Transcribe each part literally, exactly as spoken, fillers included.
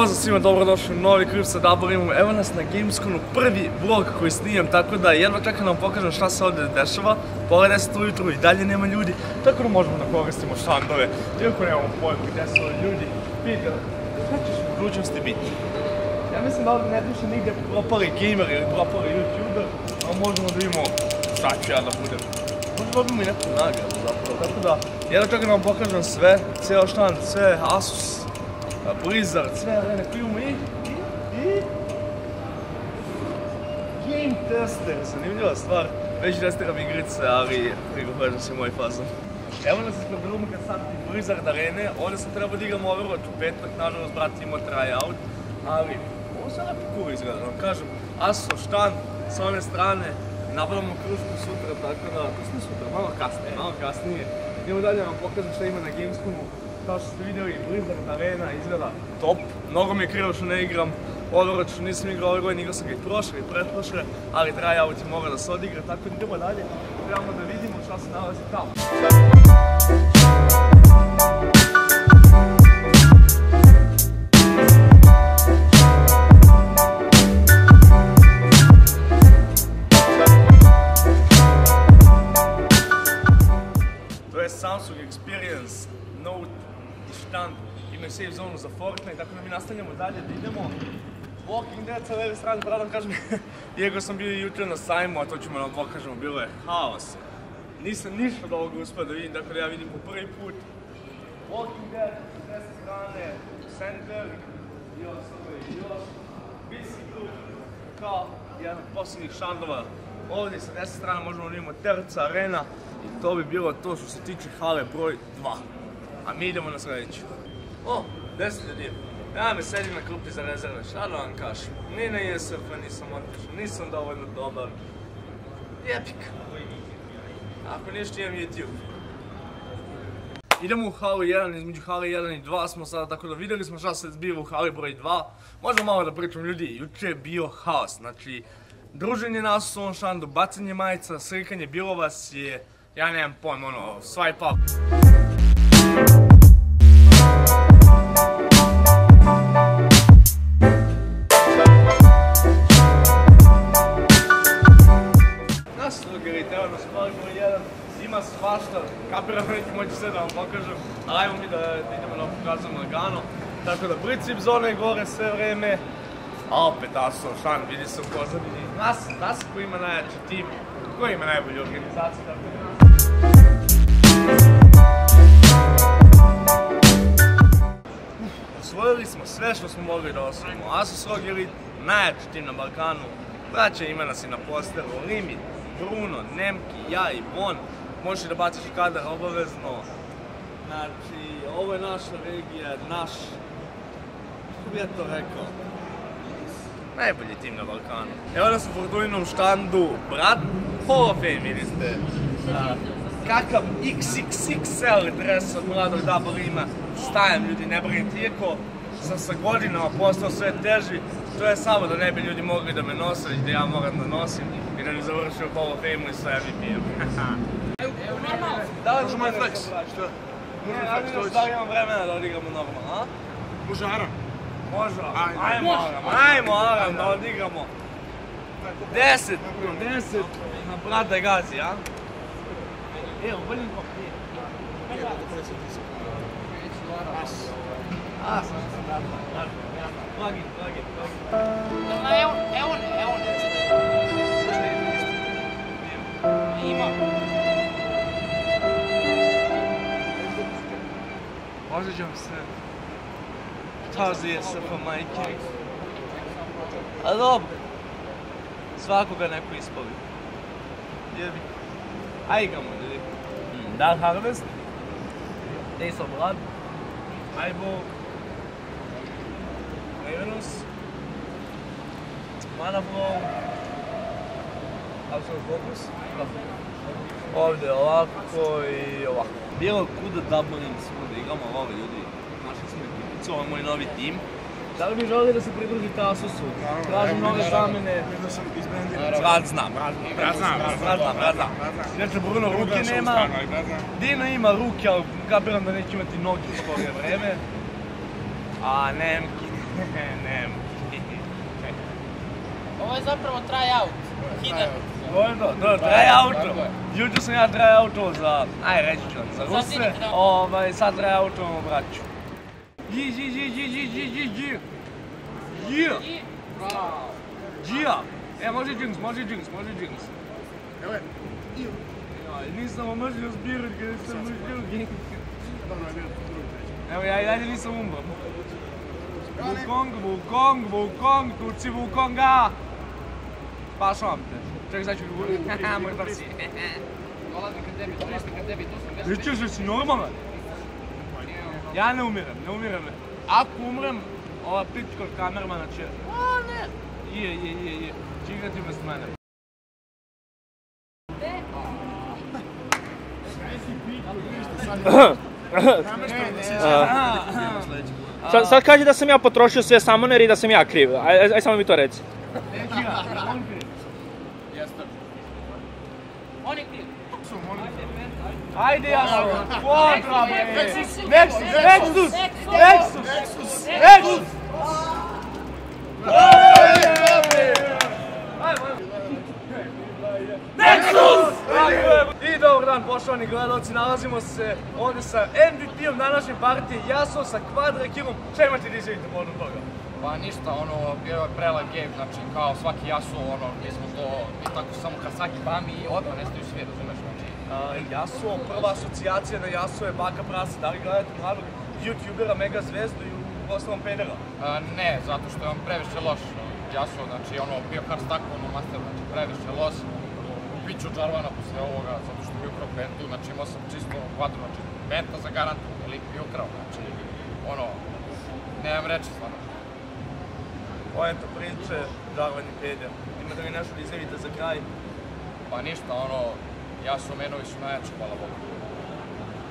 Pozdrav svima, dobrodošli u novi klip sa DoubleAiM-om. Evo nas na Gamesconu, prvi vlog koji snimam, tako da jedva čekam da vam pokažem šta se ovdje dešava. Pola deset ujutru i dalje nema ljudi, tako da možemo da koristimo štandove. Iako nemamo pojma gdje su ovdje ljudi, vidite, šta ćeš u budućnosti biti? Ja mislim da ovdje ne duše nigdje propali gamer ili propali youtuber, a možemo da imamo šta ću ja da budem. Možda dobimo i neku nagradu zapravo, tako da jedva čekam da vam pokažem sve, cijelo štand, sve Asus, Blizzard, sve Arena, klimu i... i... Game Tester, zanimljiva stvar. Već testiram igrice, ali League of Legends je moj fazan. Evo nas ispred rubrika sad i Blizzard Arene, ovdje sam trebao da igram Overwatch u petak, nažalost brat imao tryout, ali ovo se lepo cool izgleda, vam kažem. Aso, štan, s one strane, napravamo krušku sutra, tako da... To smo sutra, malo kasnije, malo kasnije. Idemo dalje vam pokažem šta ima na Gamescomu. Kao što ste vidjeli, Blizzard Arena izgleda top. Mnogo mi je krivo što ne igram Overwatch, nisam igrao ove godine, igrao sam ga i prošle i pretprošle, ali tryout je mogao da se odigra, tako da idemo dalje, trebamo da vidimo šta se nalazi tamo. To je Samsung Experience Note i štand, imaju safe zonu za Fortnite, tako da mi nastavljamo dalje da idemo. Walking Dead sa leve strane, pa da vam kažem, iako sam bio jutro na sajmu, a to ćemo nam pokažemo, bilo je haos. Nisam ništa od ovoga uspio da vidim, tako da ja vidim po prvi put. Walking Dead sa desne strane, Sandberg, još ovo je još, B C Group, kao jedan od posljednjih štandova. Ovdje sa desne strane možemo vidimo Terca Arena i to bi bilo to što se tiče hale broj dva. A mi idemo na sljedeću. O, deset ljudi. Ja me sedim na klupi za rezerve, šta da vam kažem? Ni na jesurka nisam otišao, nisam dovoljno dobar. Jepik. Ako ništa imam YouTube. Idemo u halu jedan, između hale jedan i dva smo sada, tako da vidjeli smo šta se zbiva u hali broj dva. Možda malo da pričam ljudi, juče je bio haos, znači druženje nas u ovom štandu, bacanje majica, slikanje, bilo vas je, ja nemam pojma, ono, swipe up. Svašta, kapiram neki moći sve da vam pokažem, ali ajmo mi da idemo da vam pokazujemo lagano. Tako da princip zone je gore sve vreme, a opet Aso, šan, vidi se u pozadini. Nas, nas koji ima najjači tim, koji ima najbolju organizaciju, tako da... Osvojili smo sve što smo mogli da osvojimo, Asus R O G Elite, najjači tim na Balkanu, braća ima nas i na posteru, Limit, Bruno, Nemki, ja i Bon. Možeš da baciš kadar obavezno, znači ovo je naša regija, naš, kako bi ja to rekao, najbolji tim na Balkanu. Evo da su u Fortuninom štandu, brat, Hall of Fame, vidi ste, kakav iks iks iks el dres od mladog DoubleAiM-a, stajem ljudi, ne brinite, iako sam sa godinama postao sve teži, to je samo da ne bi ljudi mogli da me nose i da ja moram da nosim i da mi završio Hall of Fame-u i sa M V P-em. Da li ću moj flex? Što? Ne, ja vidim da stvar imam vremena da odigramo normalno, a? Može Aram? Može Aram, ajmo Aram, ajmo Aram da odigramo. Deset, deset, na brata gazi, a? Evo, bolim ko. As. As. Dragi, dragi, dragi. Evo, evo ne, evo ne. Imam. Osjećam se K Z S F-a majke, a dobro, svakoga neko ispovi, jebi, a igramo ljudi. Dark Harvest, Days of Blood, Eyeball, Ravenous, Mana Flow, Absolute Focus, ovdje ovako i ovako. Bilo kuda DoubleAiM svuda, igramo ove ljudi, našli smo ekipicu, ovo je moj novi tim. Da li bi želili da se pridružite Asusu? Tražim mnoge zamene. Brat znam, brat znam, brat znam, brat znam, brat znam. Inače Bruno ruke nema, Dino ima ruke, ali kapiram da neće imati noge u skorije vreme. A Nemki, Ovo je zapravo try-out. Vojno, to je try-out. Juče sam ja try-outao za, aj reći ću vam, za Ruse. Sad try-outao braću. Ji, ji, ji, ji, ji, ji, ji, ji. Ji. Ji. E, može džings, može džings, može džings. Evo je. Nisam omrzio zbirat ga, nisam omrzio gink. Evo ja i dalje nisam umro. Wukong, Wukong, Wukong, Turci Wukonga! Pašao vam te. Čekaj, znači mi govorim. Haha, moj prsi. Dolazim ka tebi, dolazim ka tebi, tu sam ga... Pričeš, jesi normalan? Ja ne umiram, ne umiram. Ako umrem, ova pička od kamermana će... O, ne! Je, je, je, je. Če igrati bez mene. Sad kaže da sam ja potrošio sve samonere i da sam ja kriv. Aj samo mi to reci. On kriv. On je kriv. Ajde ja sam. Kontra bre. Nexus. Nexus. Nexus. Nexus. Nexus. Nexus! I dobar dan poštovani gledalci, nalazimo se ovdje sa em vi pi-om današnje partije, Jaso sa Quadrakirom. Šta imate da izvijete povodom toga? Pa ništa, ono, bio je prelag game, znači kao svaki Jaso, ono, nismo to, mi tako samo Kasaki, Bami i odmah nestaju svi, razumeš, znači. Jaso, prva asocijacija na Jaso je baka prasa, da li gledate mladog youtubera, mega zvezdu i u osnovom pedera? Ne, zato što je on previše loš, Jaso, znači ono, bio karst tako, ono, master, znači previše loš. Biću Džarvana posle ovoga, zato što bi ukrao pentu, znači imao sam čisto kvadru, znači penta za garantu, lik bi ukrao, znači ono, nemam reći stvarno. Poenta priče, Džarvan i pedija. Imate li nešto da izredite za kraj? Pa ništa, ono, ja sam Omenović najjači, hvala Bogu.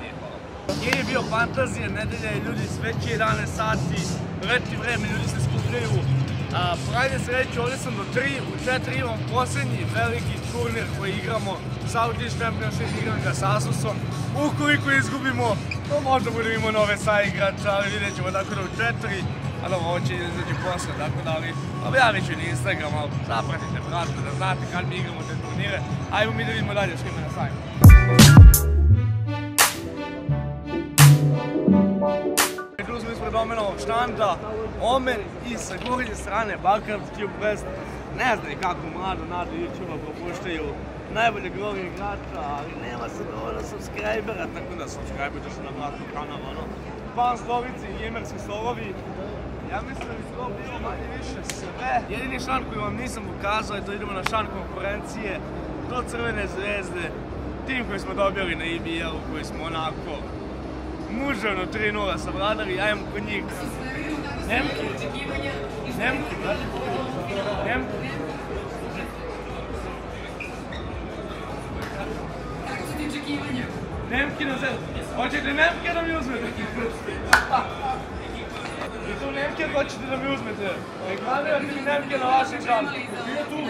Nije hvala Bogu. Gdje je bio fantazija, nedelja i ljudi već jedanaest sati, redki vreme, ljudi se skupljaju. Pravim sreću, ovdje sam do tri, u četiri imam posljednji veliki turnir koji igramo, South Beach Championship, igram ga s Asusom. Ukoliko izgubimo, to možda budemo nove saigrača, ali vidjet ćemo, tako da u četiri, a dobro, ovo će izaći posle, tako da, ali objavit ću na Instagram, ali zapratite brate, da znate kad mi igramo te turnire, ajmo mi da vidimo dalje što ima na sajmu. Tu smo ispred Omenovog štanda, Omen i sa gornje strane Barcraft, Cubefest. Ne znam kako mlado nadu YouTubea propuštaju najbolje govori igrača, ali nema se dovoljno subscribera, tako da subscribe ćeš na vratno kanal, ono. Fan slovici i gamerski slovovi, ja mislim da bi to bilo manje više sve. Jedini šan koji vam nisam pokazao je to idemo na šan konkurencije do Crvene zvezde, tim koji smo dobili na E B L-u, koji smo onako muževno tri nula sa vladari, ajmo kod njih. Nemki, Nemki, Nemki. Nemki na zemlju. Hoćete Nemke da mi uzmete? I tu Nemke hoćete da mi uzmete. Reklamirate mi Nemke na vašem žalu. Bilo tu.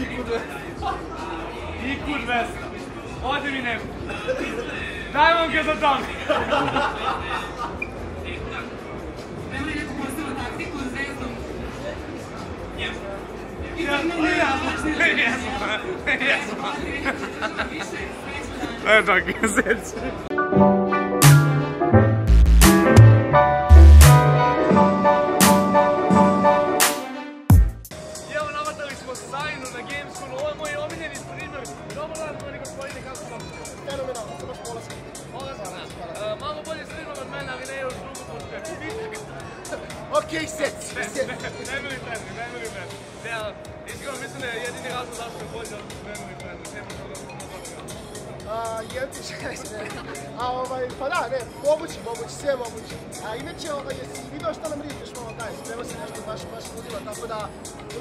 Ikud vesta. Ikud vesta. Ode mi Nemke. Daj vam ga za tam. Nema li neku postavu taktiku s zvezdom? Njemu. Ne tako, zreć. I evo navatali smo sajnu na Gamesconu, ovo je moj omiljeni streamer. Dobar dan, moj gospodine, kako sam? Fenomenalno, sam baš polazan. Polazan, malo bolje streamer od mene, ali ne još drugo počeku. Okej, set, set. Nemili trenni, nemili trenni. Iskreno mislim da je jedini razlog zašto je bolje od nemili trenni. Nemoj to da smo pogodili. Jem ti čekaj se. Pa da, ne, mogući, mogući, sve mogući. A inače, jesi vidio šta nam ridiš malo daj, spremao se nešto baš, baš ludilo, tako da...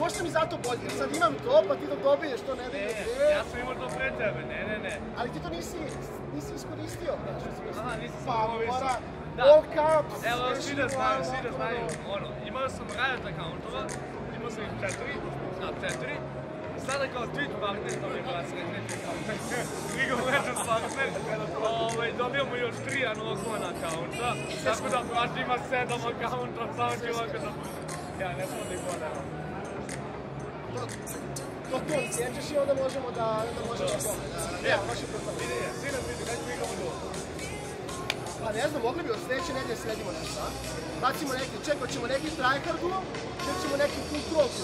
Možda mi zato bolje, sad imam to, pa ti to dobiješ, to ne vidim. Ne, ja sam imao to pre tebe, ne, ne, ne. Ali ti to nisi iskoristio, znači, iskoristio. Aha, nisi sam ovo visao. Da, evo, svi da znaju, svi da znaju, ono, imao sam Riot accountova, imao sam ih četiri, na četiri, sada kao Twitch partner, to mi je bila srednja, League of Legends partner, dobijamo još tri Cijan Osman akaunta, tako da baš ima sedam akaunta, samo ću ovako da... Ja, ne podim ko nema. To tu sjećaš i onda možemo da možeš u tome. Ja, baš je prvo. Vidi je, sinac vidi, daj ću igamo dolo. Pa ne znam, mogli bi od sljedeće nedje sredimo nešto, a? Bacimo neki, čekao ćemo neki trajkardu, čekao ćemo neki full tropu.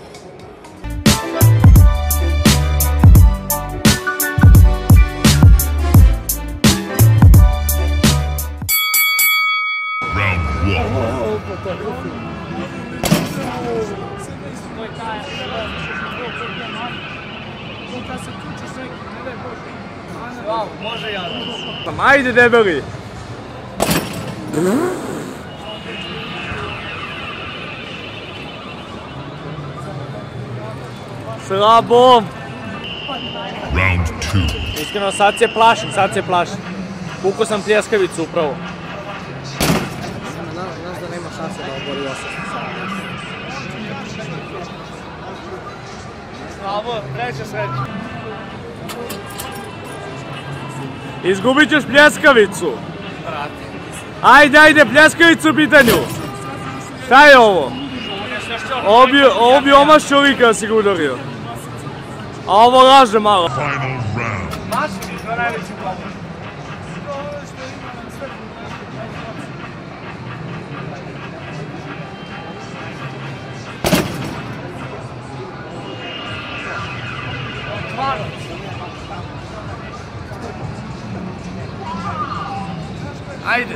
Ajde debeli! Slabom! Iskreno sad se plašim, sad se plašim. Pukao sam pljeskavicu upravo. Znaš da nema šanse da obori osam. Slabo, treća sreća. Izgubit ćeš pljeskavicu. Ajde, ajde, pljeskavicu u pitanju. Šta je ovo? Ovo bi omaš čovjeka da si ga udario. A ovo laže malo. Ajde!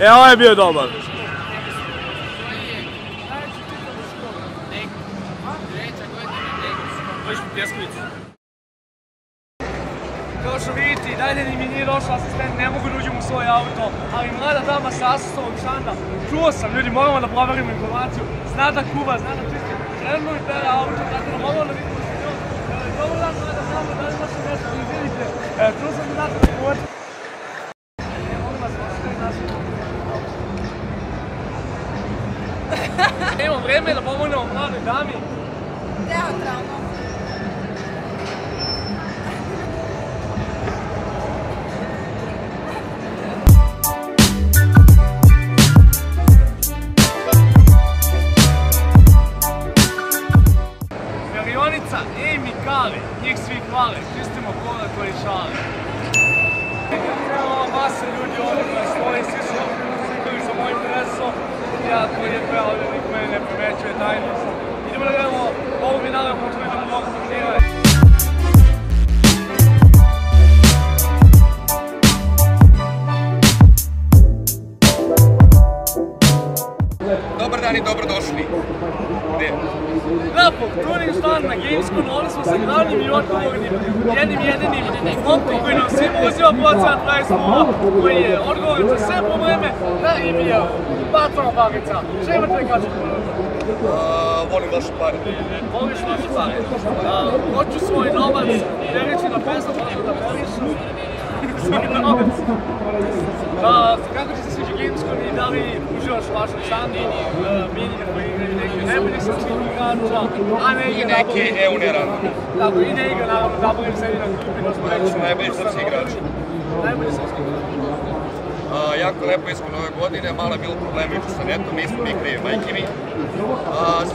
E, ovo je bio dobar. Kao što vidite, i dalje mi nije došao asistent, ne mogu da uđem u svoj auto, ali mlada dama sa Asusovog štanda, čuo sam, ljudi, moramo da proverimo informaciju, zna da kuva, zna da čisti, želimo mi pere auto, tako da moramo da vidimo se njom, ali dobro da mlada dama, da li naše nešto ne vidite, čuo sam da naša kuva. Nemo vreme da pomognemo mladoj dami. Teatralno. Perionica i Mikali, njih svi hvale, čistimo kola koji šale. Ova masa ljudi ovdje koja stoji, svi su slikali za mojim dresom. Ja koji je preodljeni koji ne primećuje tajnost. Idemo da gledamo ovu minaliju koju vidimo mnogo pokrivaju. Dobar dan i dobrodošli. Gdje? Napok, turning stand na Gamescon, ovdje smo sa glavnim i odgovornim, jednim jedinim momkom koji nam svima uzima procenat Rajsmova, koji je odgovoran za sve probleme na i be a u. Patrona bagica, što imate kaži? Volim vaše pare. Voliš vaše pare? Hoću svoj novac, verići na pesto, da voliš svoj novac. Kako ti se sviđa Gamescon i da li uživaš u vašem standu, minigre koji igraju neke najbolji srpskih igrača, a ne igre nabolim. I neke eune random. Tako, i ne igre naravno, nabolim se i na klupi, da smo reći. Najbolji srpski igrači. Najbolji srpski igrači. Jako lepo ispod ove godine, malo je bilo problema iđu sa netom, nismo mi krivi, majke mi.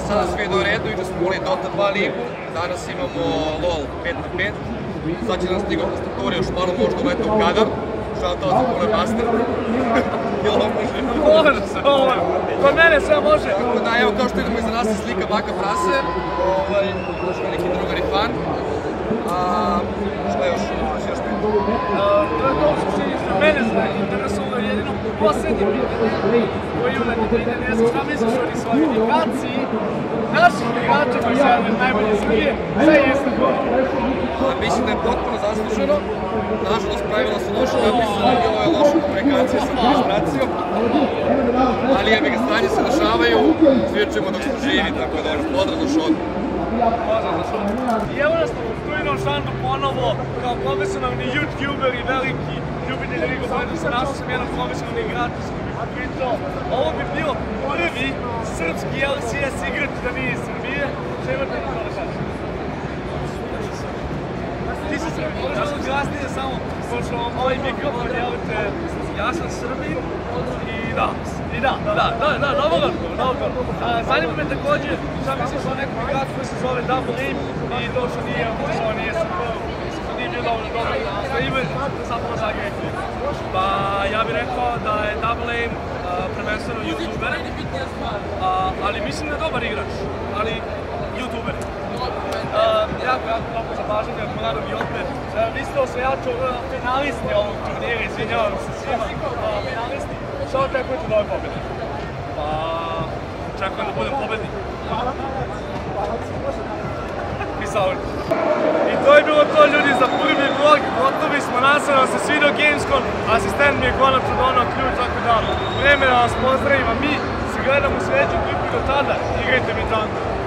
Sada svi do redu, iđu smo goli Dota dva ligu, danas imamo LOL pet na pet. Sad će nas stigati na staturi, još malo možda leta u kadar. Šta to za pole master? Jel' ovo može? Može se, ovo! Kod mene sve može! Tako da, evo, kao što idemo iza nas je slika baka prase. Ovo je neki drugari fan. Šta još? To je to što se iza mene interesovalo jedino posljednje pitanje koji je u Latitine, ne znam šta misliš o diskvalifikaciji na naših igrača koji se javljaju najbolje Srbije, sve jeste bolje. Mislim da je potpuno zasluženo, nažalost pravila su loša, ja mislim da je bilo loša komunikacija sa administracijom, ali ja bih ga stanje se dešavaju, svi ćemo dok smo živi, tako da je podrazno šok. I evo nas u Kujnom šandu ponovo, kao profesionalni youtuber i veliki ljubitelj League of Legends, našao sam jedan profesionalni igrač, a pitao, ovo bi bio prvi srpski L C S igrač da nije iz Srbije, što imate na to da kažem? Ti si Srbin, možda glasnije samo, pošto ovaj mikrofon, jel te, ja sam Srbin i da, i da, da, da, da, dobro da, dobro. Zanima me također šta misliš o nekom igraču koji se zove DoubleAiM i to što nije, što nije super, što nije bio dobro dobro na ime, sad možda gledajte. Pa ja bih rekao da je DoubleAiM prvenstveno youtuber, ali mislim da je dobar igrač, ali youtuber. Jako, jako dobro zapažanje, Mladen i opet. Vi ste osvajači finalisti ovog turnira, izvinjavam se svima, finalisti. Šta očekujete da ove pobjede? Pa, očekujem da budem pobjednik. I to je bilo to, ljudi, za prvi vlog, gotovi smo, nastavno se svidio Gamescon, asistent mi je konačno donao ključ, tako da vreme da vas pozdravim, a mi se gledamo u sljedećem klipu do tada, igrajte mi tango.